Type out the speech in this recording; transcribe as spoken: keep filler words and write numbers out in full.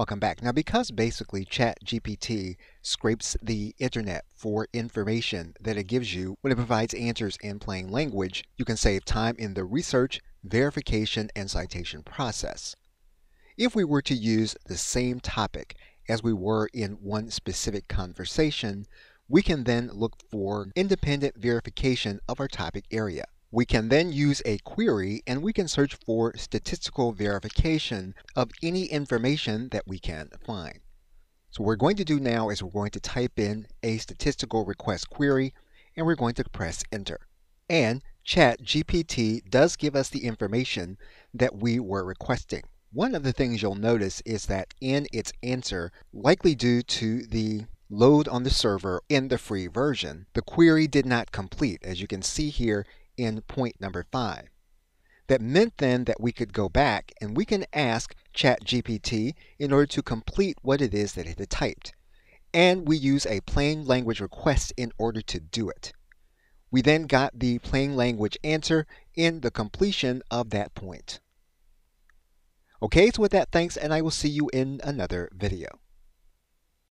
Welcome back. Now, because basically ChatGPT scrapes the internet for information that it gives you when it provides answers in plain language, you can save time in the research, verification, and citation process. If we were to use the same topic as we were in one specific conversation, we can then look for independent verification of our topic area. We can then use a query and we can search for statistical verification of any information that we can find. So what we're going to do now is we're going to type in a statistical request query and we're going to press enter. And ChatGPT does give us the information that we were requesting. One of the things you'll notice is that in its answer, likely due to the load on the server in the free version, the query did not complete, as you can see here in point number five. That meant then that we could go back and we can ask ChatGPT in order to complete what it is that it had typed. And we use a plain language request in order to do it. We then got the plain language answer in the completion of that point. Okay, so with that, thanks, and I will see you in another video.